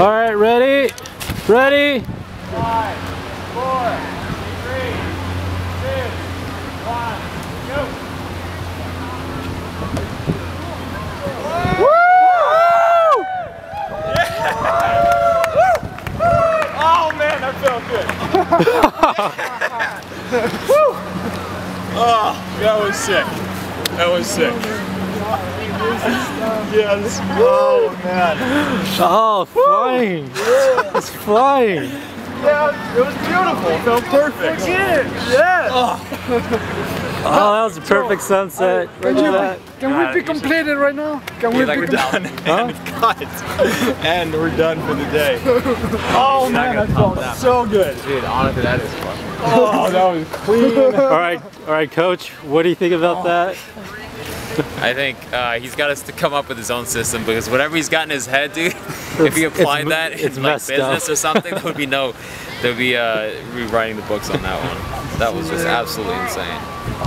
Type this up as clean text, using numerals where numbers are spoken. All right, ready? Ready? 5, 4, 3, 2, 1. Oh, that was sick. That was sick. Yeah, this is, oh man. Oh, flying. It's flying. Yeah, it was beautiful. It felt perfect. Yes. Oh, that was a perfect sunset. Can we be completed right now? We're done. And cut. And we're done for the day. Oh man, that felt so good. Dude, honestly, that is fun. Oh, that was clean. All right, Coach. What do you think about that? I think he's got us to come up with his own system, because whatever he's got in his head, dude, if he applied that in like business or something, there would be no, there'd be rewriting the books on that one. That was just absolutely insane.